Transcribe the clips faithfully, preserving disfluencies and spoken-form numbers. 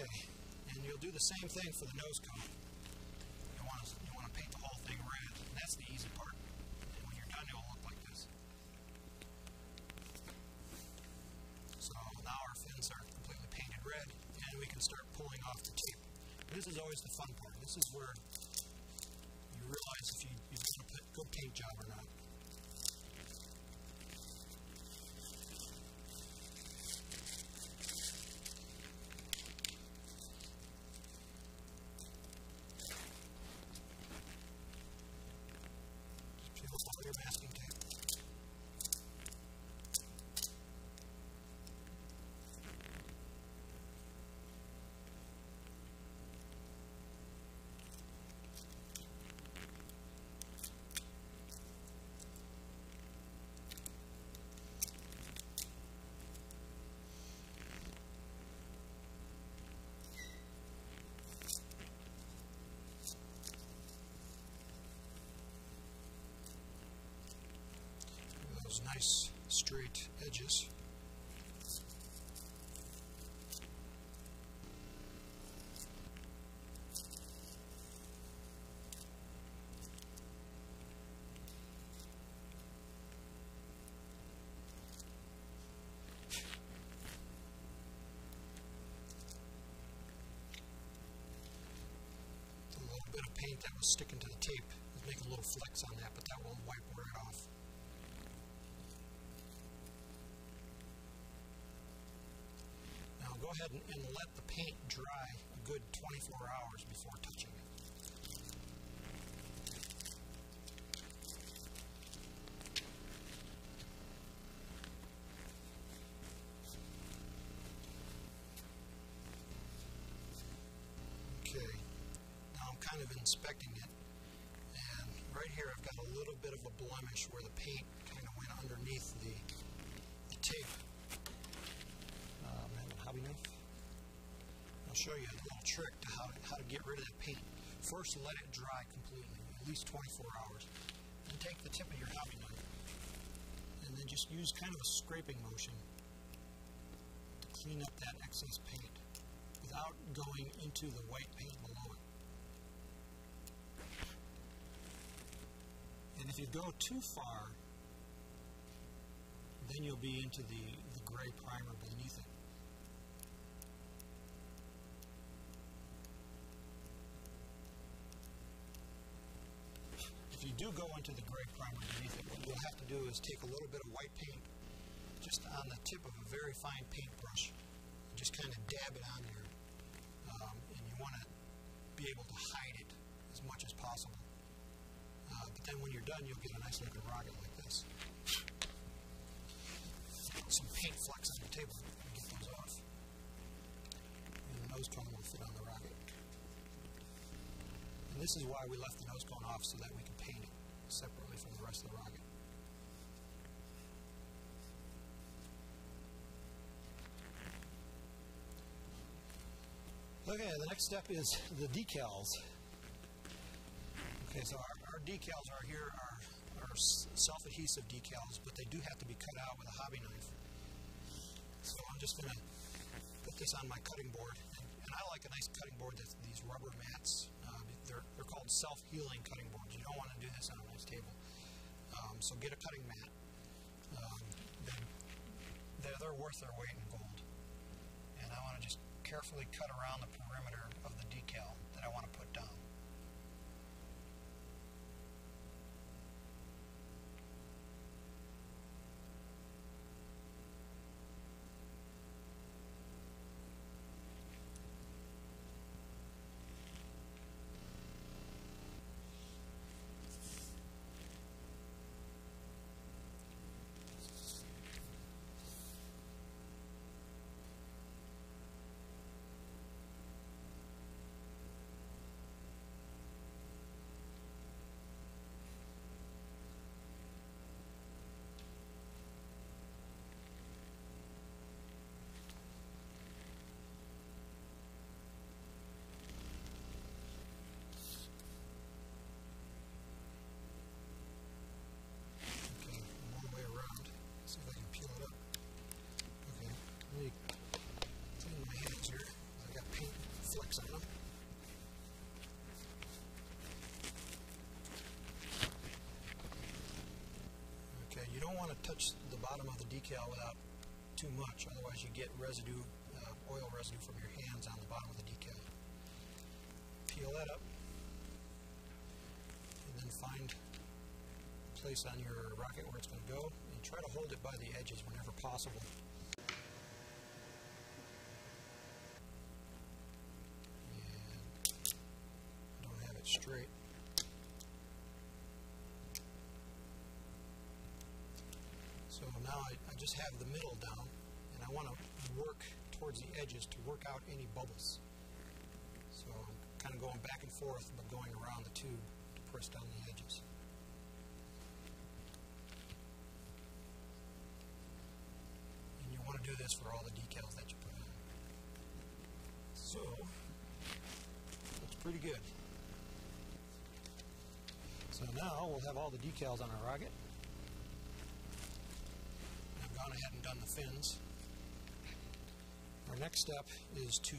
okay. And you'll do the same thing for the nose cone. You want to, you want to paint the whole thing red. And that's the easy part. And when you're done, it will look like this. So now our fins are completely painted red, and we can start pulling off the tape. This is always the fun part. This is where you realize if you, you've done a good paint job or not. Nice straight edges. A little bit of paint that was sticking to the tape is making little flecks on that, but that will wipe right off. Go ahead and, and let the paint dry a good twenty-four hours before touching it. Okay, now I'm kind of inspecting it, and right here I've got a little bit of a blemish where the paint kind of went underneath the, the tape. Enough. I'll show you a little trick to how, to how to get rid of the paint. First, let it dry completely, at least twenty-four hours. Then take the tip of your hobby knife and then just use kind of a scraping motion to clean up that excess paint without going into the white paint below it. And if you go too far, then you'll be into the, the gray primer beneath it. If you do go into the gray primer beneath it, what you'll have to do is take a little bit of white paint just on the tip of a very fine paintbrush and just kind of dab it on there. Um, and you want to be able to hide it as much as possible. Uh, but then when you're done, you'll get a nice looking rocket like this. Some paint flecks on your table, get those off. And the nose cone will fit on the rocket. And this is why we left the nose cone off, so that we can paint it separately from the rest of the rocket. Okay, the next step is the decals. Okay, so our, our decals are here are, are self-adhesive decals, but they do have to be cut out with a hobby knife. So I'm just going to put this on my cutting board. And I like a nice cutting board that's these rubber mats. Uh, they're, they're called self-healing cutting boards. You don't want to do this on a nice table. Um, so get a cutting mat. Um, they're, they're worth their weight in gold. And I want to just carefully cut around the perimeter of the decal that I want to put down. don't want to touch the bottom of the decal without too much, otherwise you get residue, uh, oil residue from your hands on the bottom of the decal. Peel that up, and then find a place on your rocket where it's going to go, and try to hold it by the edges whenever possible. And I don't have it straight. So now I, I just have the middle down, and I want to work towards the edges to work out any bubbles. So I'm kind of going back and forth, but going around the tube to press down the edges. And you want to do this for all the decals that you put on. So, looks pretty good. So now we'll have all the decals on our rocket. I hadn't done the fins. Our next step is to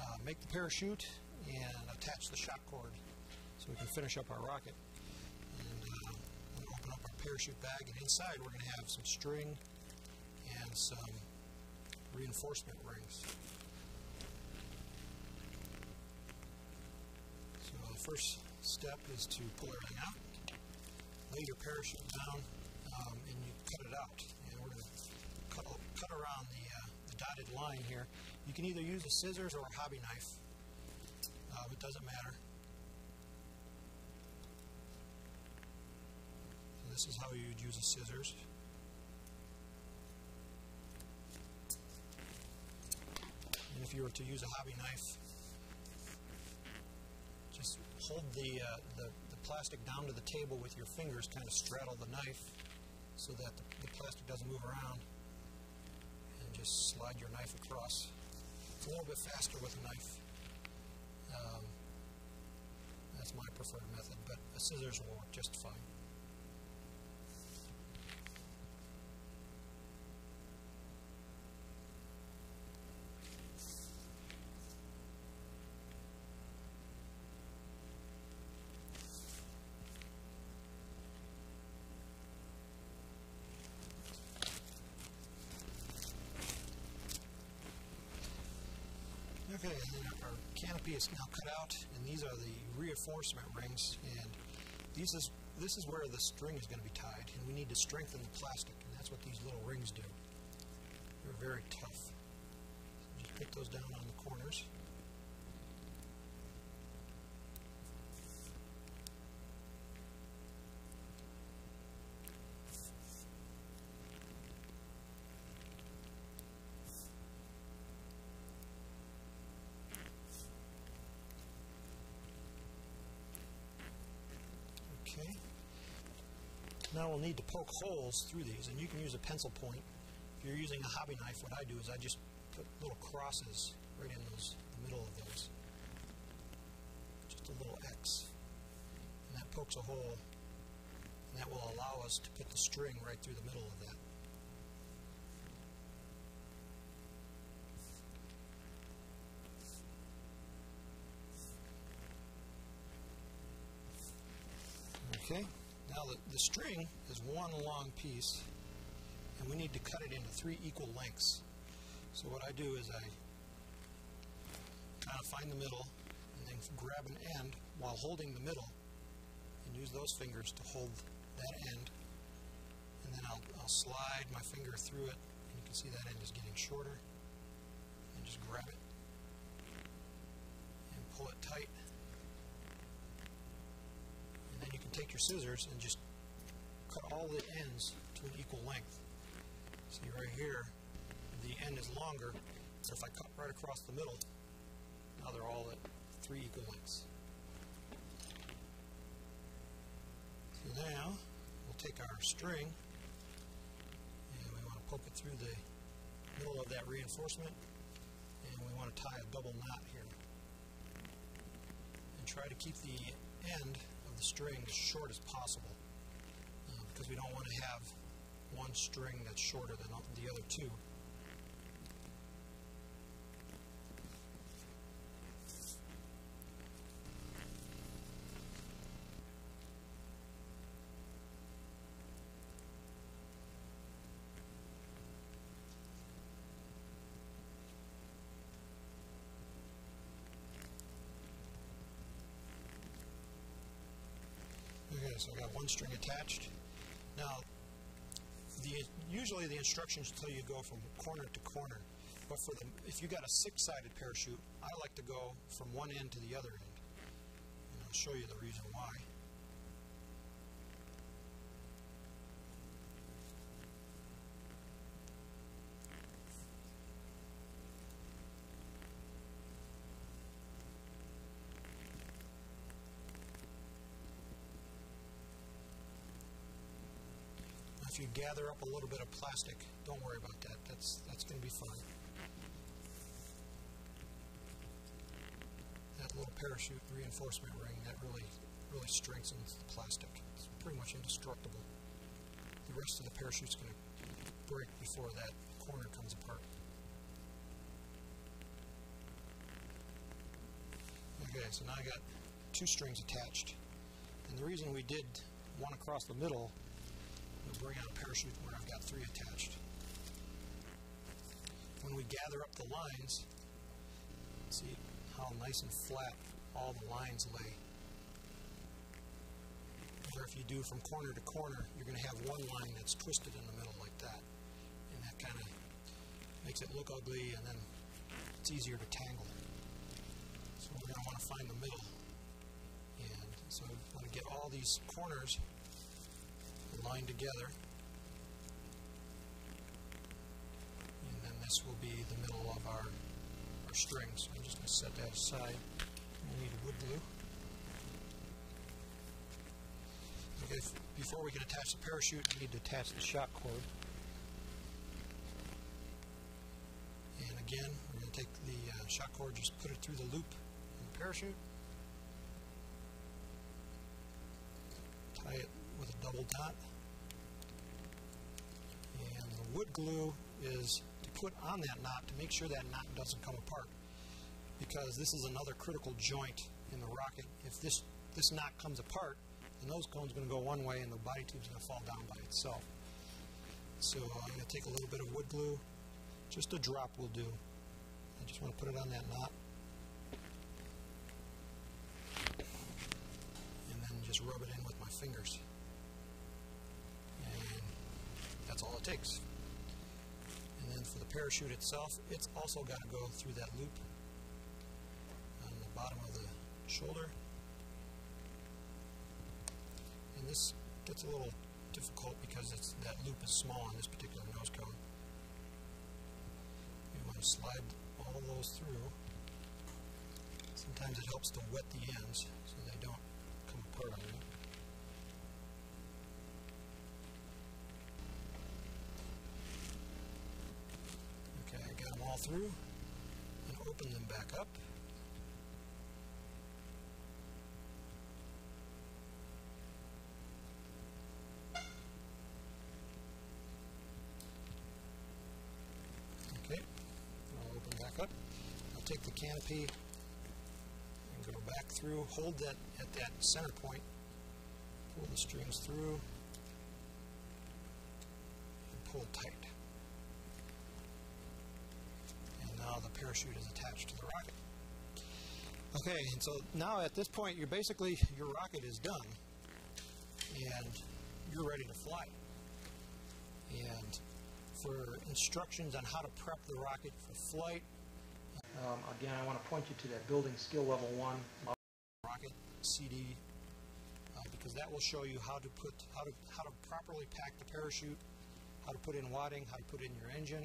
uh, make the parachute and attach the shock cord so we can finish up our rocket. And uh, we're going to open up our parachute bag, and inside we're going to have some string and some reinforcement rings. So the first step is to pull everything out, lay your parachute down, um, and you cut it out. Cut around the, uh, the dotted line here. You can either use a scissors or a hobby knife. Uh, it doesn't matter. So this is how you would use a scissors. And if you were to use a hobby knife, just hold the, uh, the, the plastic down to the table with your fingers, kind of straddle the knife so that the, the plastic doesn't move around. Just slide your knife across. It's a little bit faster with a knife. Um, that's my preferred method, but a scissors will work just fine. Okay, and then our canopy is now cut out, and these are the reinforcement rings, and these is, this is where the string is going to be tied, and we need to strengthen the plastic, and that's what these little rings do. They're very tough. So just put those down on the corners. Okay. Now we'll need to poke holes through these, and you can use a pencil point. If you're using a hobby knife, what I do is I just put little crosses right in those, the middle of those. Just a little X. And that pokes a hole, and that will allow us to put the string right through the middle of that. Okay, now the, the string is one long piece, and we need to cut it into three equal lengths. So what I do is I kind of find the middle, and then grab an end while holding the middle, and use those fingers to hold that end, and then I'll, I'll slide my finger through it, and you can see that end is getting shorter, and just grab it, and pull it tight. Take your scissors and just cut all the ends to an equal length. See right here, the end is longer, so if I cut right across the middle, now they're all at three equal lengths. So now we'll take our string, and we want to poke it through the middle of that reinforcement, and we want to tie a double knot here. And try to keep the end the string as short as possible, uh, because we don't want to have one string that's shorter than the other two. this. I've got one string attached. Now, the, usually the instructions tell you go from corner to corner, but for the, if you got a six-sided parachute, I like to go from one end to the other end. And I'll show you the reason why. If you gather up a little bit of plastic, don't worry about that. That's that's going to be fine. That little parachute reinforcement ring, that really really strengthens the plastic. It's pretty much indestructible. The rest of the parachute's going to break before that corner comes apart. Okay, so now I got two strings attached, and the reason we did one across the middle. We'll bring out a parachute where I've got three attached. When we gather up the lines, see how nice and flat all the lines lay. Or if you do from corner to corner, you're going to have one line that's twisted in the middle like that. And that kind of makes it look ugly, and then it's easier to tangle. So we're going to want to find the middle. And so we want to get all these corners lined together, and then this will be the middle of our, our string. So I'm just going to set that aside. We need wood glue. Okay, if, before we can attach the parachute, we need to attach the shock cord. And again, we're going to take the uh, shock cord, just put it through the loop in the parachute, tie it with a double dot. And the wood glue is to put on that knot to make sure that knot doesn't come apart, because this is another critical joint in the rocket. If this, this knot comes apart, the nose cone's going to go one way and the body tube's going to fall down by itself. So uh, I'm going to take a little bit of wood glue. Just a drop will do. I just want to put it on that knot. And then just rub it in with my fingers. That's all it takes. And then for the parachute itself, it's also got to go through that loop on the bottom of the shoulder. And this gets a little difficult because it's, that loop is small on this particular nose cone. You want to slide all those through. Sometimes it helps to wet the ends so they don't come apart on you. Through and open them back up. Okay, I'll open back up. I'll take the canopy and go back through, hold that at that center point, pull the strings through, and pull tight. The parachute is attached to the rocket. Okay, and so now at this point, you're basically, your rocket is done, and you're ready to fly. And for instructions on how to prep the rocket for flight, um, again, I want to point you to that building skill level one rocket C D, uh, because that will show you how to put, how to how to properly pack the parachute, how to put in wadding, how to put in your engine,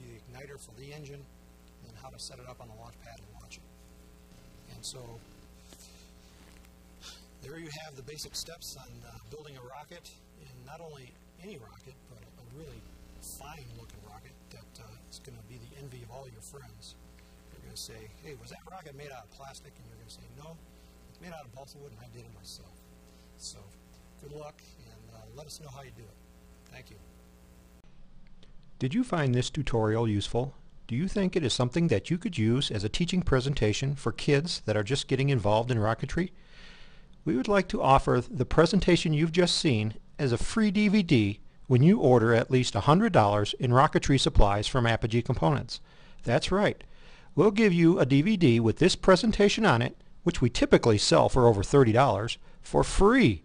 the igniter for the engine, and how to set it up on the launch pad and launch it. And so there you have the basic steps on uh, building a rocket, and not only any rocket, but a, a really fine looking rocket that uh, is going to be the envy of all your friends. They're going to say, hey, was that rocket made out of plastic? And you're going to say, no, it's made out of balsa wood and I did it myself. So good luck, and uh, let us know how you do it. Thank you. Did you find this tutorial useful? Do you think it is something that you could use as a teaching presentation for kids that are just getting involved in rocketry? We would like to offer the presentation you've just seen as a free D V D when you order at least one hundred dollars in rocketry supplies from Apogee Components. That's right. We'll give you a D V D with this presentation on it, which we typically sell for over thirty dollars, for free.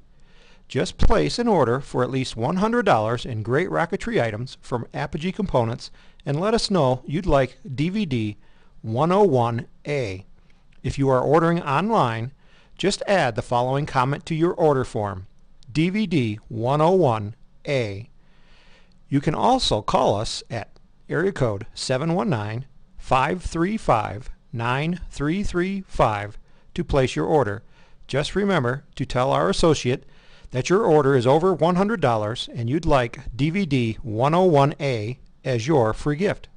Just place an order for at least one hundred dollars in great rocketry items from Apogee Components and let us know you'd like D V D one oh one A. If you are ordering online, just add the following comment to your order form: D V D one oh one A. You can also call us at area code seven one nine, five three five, nine three three five to place your order. Just remember to tell our associate that your order is over one hundred dollars and you'd like D V D one oh one A as your free gift.